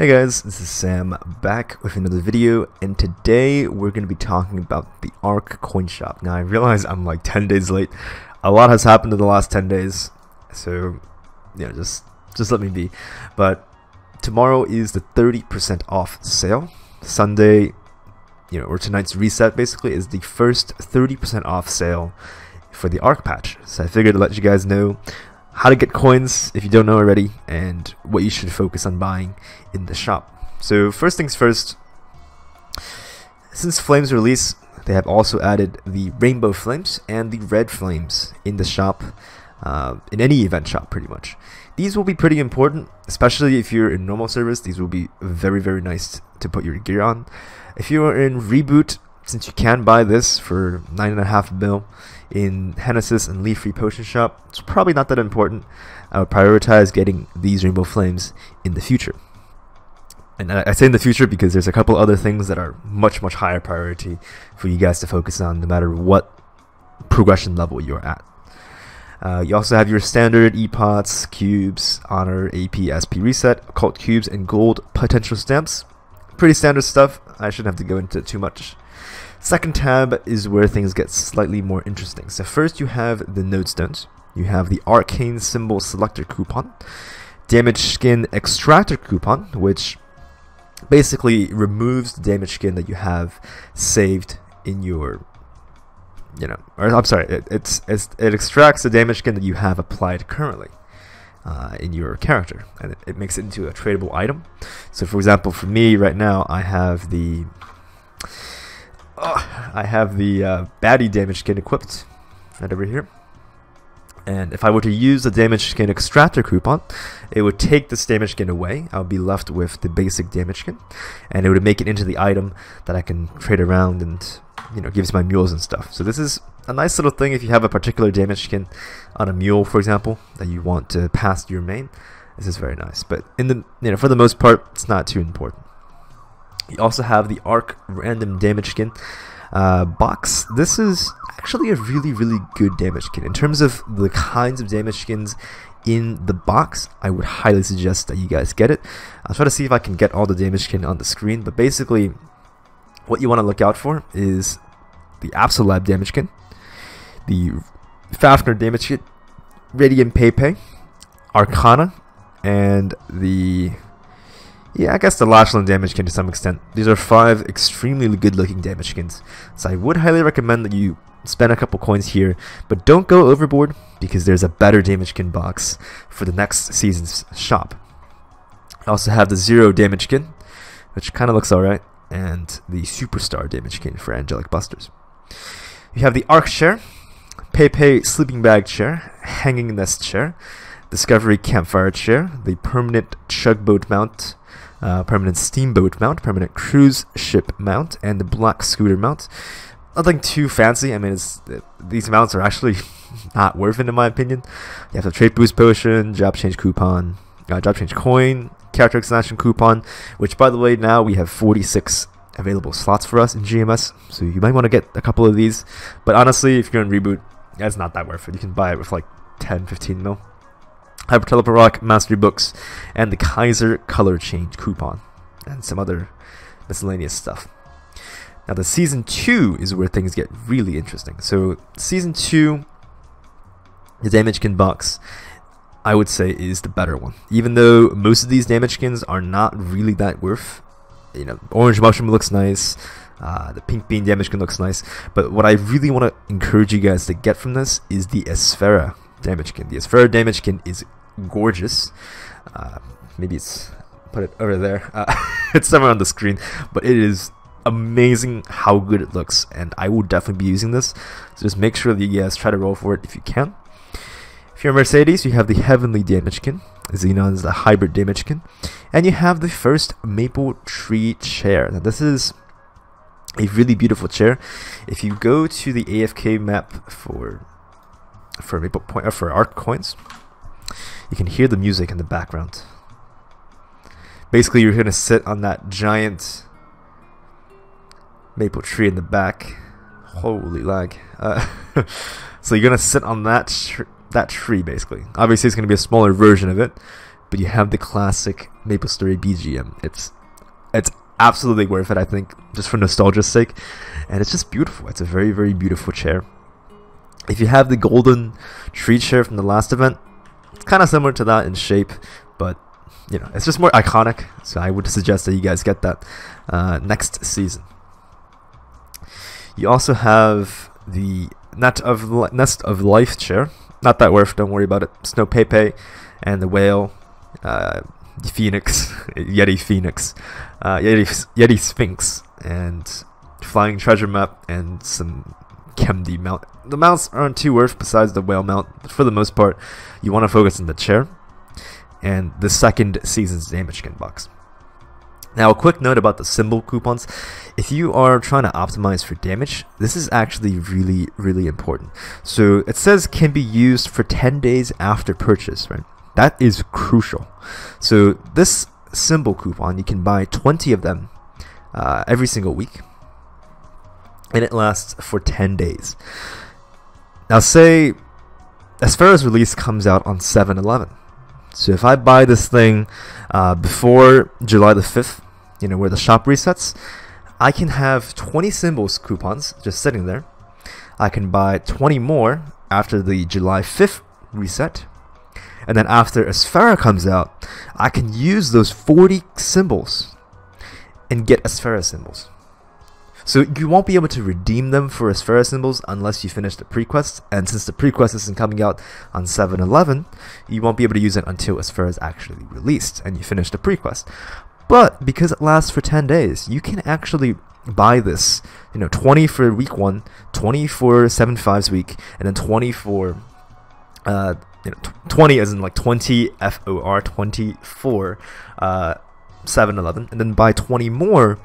Hey guys, this is Sam back with another video, and today we're going to be talking about the ARK coin shop. Now I realize I'm like 10 days late. A lot has happened in the last 10 days, so you know, just let me be. But tomorrow is the 30% off sale. Sunday, you know, or tonight's reset basically is the first 30% off sale for the ARK patch. So I figured to let you guys know how to get coins if you don't know already, and what you should focus on buying in the shop. So first things first, since Flames release, they have also added the Rainbow Flames and the Red Flames in the shop, in any event shop pretty much. These will be pretty important, especially if you're in normal service. These will be very, very nice to put your gear on. If you are in Reboot, since you can buy this for 9.5 mil in Henesis and Leaf Free Potion Shop, it's probably not that important. I would prioritize getting these Rainbow Flames in the future. And I say in the future because there's a couple other things that are much, much higher priority for you guys to focus on no matter what progression level you're at. You also have your standard epots, cubes, honor, AP, SP reset, occult cubes, and gold potential stamps. Pretty standard stuff. I shouldn't have to go into it too much. Second tab is where things get slightly more interesting. So first you have the node stones, you have the arcane symbol selector coupon, damage skin extractor coupon, which basically removes the damage skin that you have saved in your, you know, or I'm sorry, it extracts the damage skin that you have applied currently in your character, and it makes it into a tradable item. So for example, for me right now, I have the baddie damage skin equipped right over here, and if I were to use the damage skin extractor coupon, it would take this damage skin away. I'll be left with the basic damage skin, and it would make it into the item that I can trade around and, you know, gives my mules and stuff. So this is a nice little thing if you have a particular damage skin on a mule, for example, that you want to pass to your main. This is very nice, but in the, you know, for the most part, it's not too important. You also have the ARC random damage skin box. This is actually a really, really good damage skin. In terms of the kinds of damage skins in the box, I would highly suggest that you guys get it. I'll try to see if I can get all the damage skin on the screen, but basically what you want to look out for is the Absolab damage skin, the Fafner damage skin, Radiant Pepe, Arcana, and the... yeah, I guess the Lachlan damage skin to some extent. These are 5 extremely good looking damage skins, so I would highly recommend that you spend a couple coins here, but don't go overboard because there's a better damage skin box for the next season's shop. I also have the Zero damage skin, which kind of looks alright, and the Superstar damage skin for Angelic Busters. You have the Arc Share, Pei Pei sleeping bag chair, hanging nest chair, discovery campfire chair, the permanent chugboat mount, permanent steamboat mount, permanent cruise ship mount, and the black scooter mount. Nothing too fancy. I mean, these mounts are actually not worth it in my opinion. You have the trade boost potion, job change coupon, job change coin, character extension coupon, which by the way, now we have 46 available slots for us in GMS, so you might want to get a couple of these. But honestly, if you're in Reboot, that's not that worth it. You can buy it with like 10-15 mil. Hyper Rock mastery books, and the Kaiser color change coupon, and some other miscellaneous stuff. Now the season 2 is where things get really interesting. So season 2, the damage skin box, I would say is the better one. Even though most of these damage skins are not really that worth, you know, orange mushroom looks nice, the pink bean damage skin looks nice, but what I really want to encourage you guys to get from this is the Esfera damage skin. The Esfera damage skin is gorgeous. Maybe it's put it over there. It's somewhere on the screen, but it is amazing how good it looks, and I will definitely be using this. So just make sure that you guys try to roll for it if you can. If you're Mercedes, you have the Heavenly damage skin, Xenon's the hybrid damage skin, and you have the first Maple Tree chair. Now this is a really beautiful chair. If you go to the AFK map for Maple Point or for ARC coins, you can hear the music in the background. Basically, you're going to sit on that giant maple tree in the back. Holy lag. So you're going to sit on that tree basically. Obviously, it's going to be a smaller version of it, but you have the classic Maple Story BGM. It's absolutely worth it, I think, just for nostalgia's sake, and it's just beautiful. It's a very, very beautiful chair. If you have the golden tree chair from the last event, it's kind of similar to that in shape, but you know, it's just more iconic, so I would suggest that you guys get that next season. You also have the Nest of Life chair. Not that worth, don't worry about it. Snow Pepe and the Whale, Phoenix, Yeti Sphinx, and Flying Treasure Map, and some Kemdi mount. The mounts aren't too worth besides the Whale mount, but for the most part, you want to focus on the chair and the second season's damage skin box. Now, a quick note about the symbol coupons. If you are trying to optimize for damage, this is actually really, really important. So it says can be used for 10 days after purchase, right? That is crucial. So this symbol coupon, you can buy 20 of them every single week, and it lasts for 10 days. Now, say Esfera's release comes out on 7/11. So if I buy this thing before July the 5th, you know, where the shop resets, I can have 20 symbols coupons just sitting there. I can buy 20 more after the July 5th reset. And then after Esfera comes out, I can use those 40 symbols and get Esfera symbols. So you won't be able to redeem them for Esfera symbols unless you finish the prequest, and since the prequest isn't coming out on 7/11, you won't be able to use it until Esfera is actually released and you finish the prequest. But because it lasts for 10 days, you can actually buy this, you know, 20 for week 1, 20 for 7/5's week, and then 20 for, 20 as in like 20 FOR, 20 for 7/11, and then buy 20 more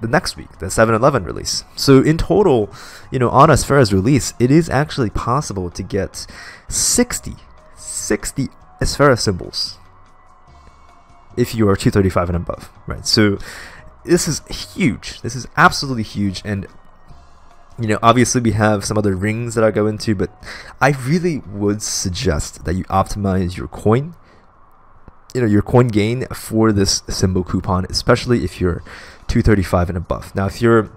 the next week, the 7/11 release. So in total, you know, on Esfera's release, it is actually possible to get 60 Esfera symbols if you are 235 and above, right? So this is huge. This is absolutely huge. And you know, obviously we have some other rings that I go into, but I really would suggest that you optimize your coin, you know, your coin gain for this symbol coupon, especially if you're 235 and above. Now, if you're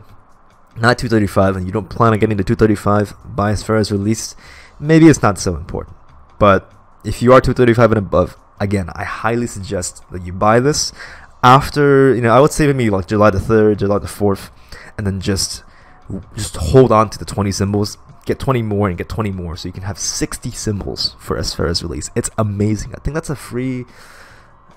not 235 and you don't plan on getting to 235 by Esfera's release, maybe it's not so important. But if you are 235 and above, again, I highly suggest that you buy this after, you know, I would say maybe like July the 3rd, July the 4th, and then just hold on to the 20 symbols, get 20 more and get 20 more, so you can have 60 symbols for Esfera's release. It's amazing. I think that's a free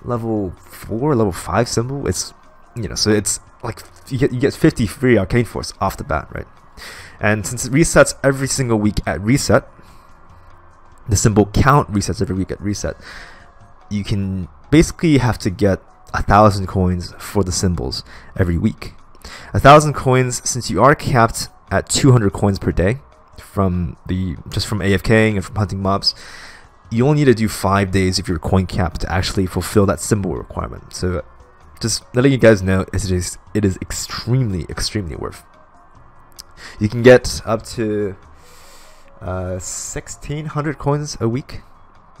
level 4, level 5 symbol. It's, you know, so it's like you get 50 free Arcane Force off the bat, right? And since it resets every single week at reset, the symbol count resets every week at reset, you can basically have to get 1,000 coins for the symbols every week. 1,000 coins, since you are capped at 200 coins per day from the from AFKing and from hunting mobs, you only need to do 5 days of your coin cap to actually fulfill that symbol requirement. So just letting you guys know, it is extremely, extremely worth. You can get up to 1,600 coins a week,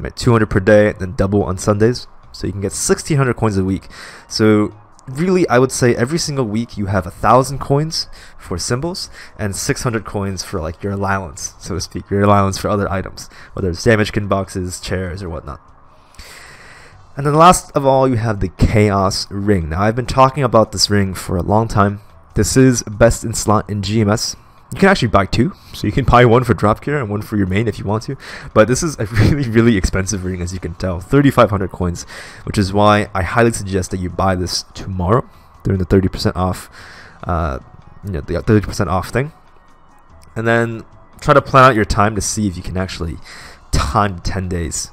at 200 per day, then double on Sundays. So you can get 1,600 coins a week. So really, I would say every single week you have 1,000 coins for symbols and 600 coins for like your allowance, so to speak, your allowance for other items, whether it's damage kin boxes, chairs, or whatnot. And then last of all, you have the Chaos Ring. Now, I've been talking about this ring for a long time. This is best in slot in GMS. You can actually buy two, so you can buy one for drop gear and one for your main if you want to, but this is a really, really expensive ring, as you can tell, 3,500 coins, which is why I highly suggest that you buy this tomorrow during the 30% off, you know, the 30% off thing, and then try to plan out your time to see if you can actually time 10 days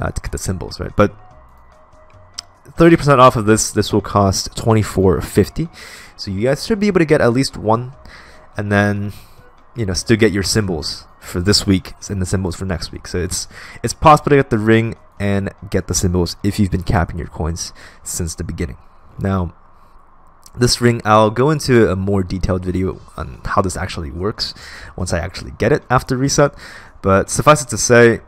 to get the symbols, right? But 30% off of this will cost $24.50, so you guys should be able to get at least one. And then, you know, still get your symbols for this week and the symbols for next week. So it's possible to get the ring and get the symbols if you've been capping your coins since the beginning. Now, this ring, I'll go into a more detailed video on how this actually works once I actually get it after reset. But suffice it to say,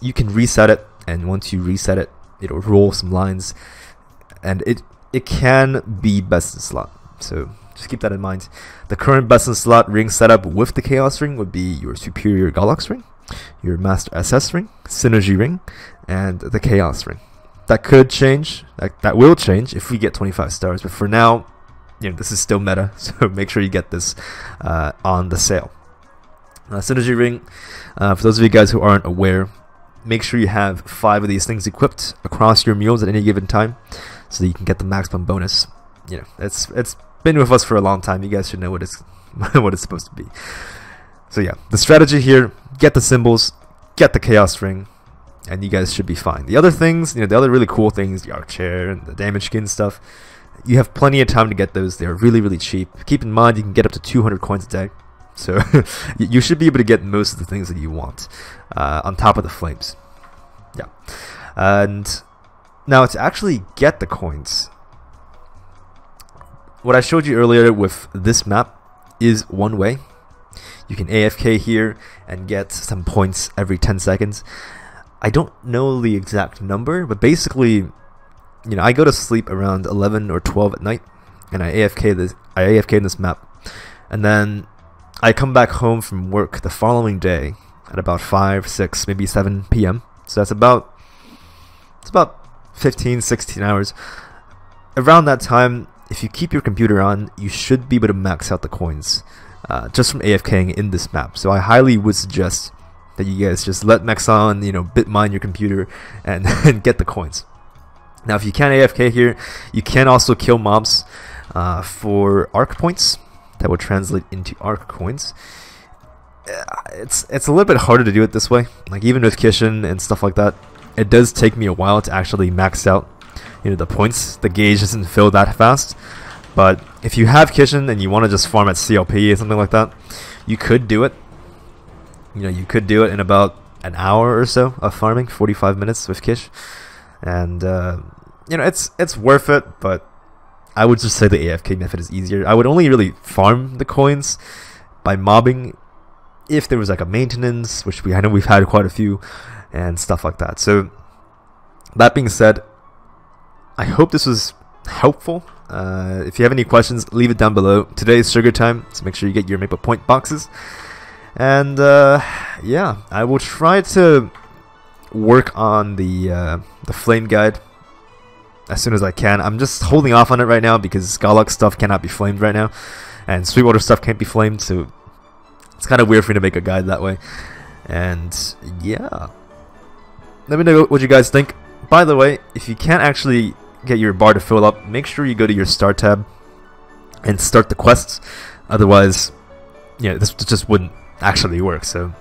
you can reset it, and once you reset it, you know, roll some lines, and it can be best in slot, so just keep that in mind. The current best in slot ring setup with the Chaos Ring would be your Superior Galax Ring, your Master SS Ring, Synergy Ring, and the Chaos Ring. That could change, that will change if we get 25 stars, but for now, you know, this is still meta, so make sure you get this on the sale. Synergy Ring, for those of you guys who aren't aware, make sure you have 5 of these things equipped across your mules at any given time, so that you can get the maximum bonus. You know, it's been with us for a long time. You guys should know what it's what it's supposed to be. So yeah, the strategy here: get the symbols, get the Chaos Ring, and you guys should be fine. The other things, you know, the other really cool things, the Arc Share and the damage skin stuff, you have plenty of time to get those. They're really, really cheap. Keep in mind, you can get up to 200 coins a day. So you should be able to get most of the things that you want on top of the flames. Yeah. And now to actually get the coins, what I showed you earlier with this map is one way. You can AFK here and get some points every 10 seconds. I don't know the exact number, but basically, you know, I go to sleep around 11 or 12 at night, and I AFK in this map, and then I come back home from work the following day at about 5, 6, maybe 7 p.m. So that's about, it's about 15, 16 hours. Around that time, if you keep your computer on, you should be able to max out the coins just from AFKing in this map. So I highly would suggest that you guys just let max on, you know, bitmine your computer and get the coins. Now, if you can't AFK here, you can also kill mobs for ARC points. That will translate into ARC coins. It's a little bit harder to do it this way. Like, even with Kishen and stuff like that, it does take me a while to actually max out, you know, the points. The gauge doesn't fill that fast. But if you have Kishen and you want to just farm at CLP or something like that, you could do it. You know, you could do it in about an hour or so of farming, 45 minutes with Kish, and you know, it's worth it, but I would just say the AFK method is easier. I would only really farm the coins by mobbing if there was like a maintenance, which I know we've had quite a few, and stuff like that. So that being said, I hope this was helpful. If you have any questions, leave it down below. Today is sugar time, so make sure you get your Maple Point boxes. And yeah, I will try to work on the flame guide as soon as I can. I'm just holding off on it right now because Golux stuff cannot be flamed right now, and Sweetwater stuff can't be flamed, so it's kind of weird for me to make a guide that way. And yeah, let me know what you guys think. By the way, if you can't actually get your bar to fill up, make sure you go to your start tab and start the quests. Otherwise, yeah, this just wouldn't actually work. So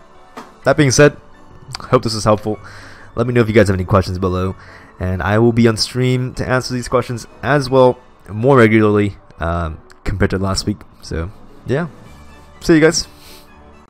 that being said, hope this was helpful. Let me know if you guys have any questions below, and I will be on stream to answer these questions as well, more regularly compared to last week. So yeah, see you guys.